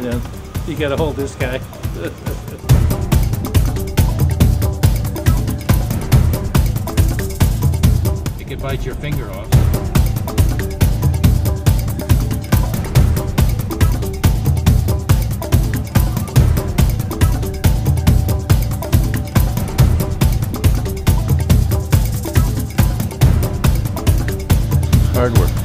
camera down. You gotta hold this guy. It could bite your finger off. Hard work.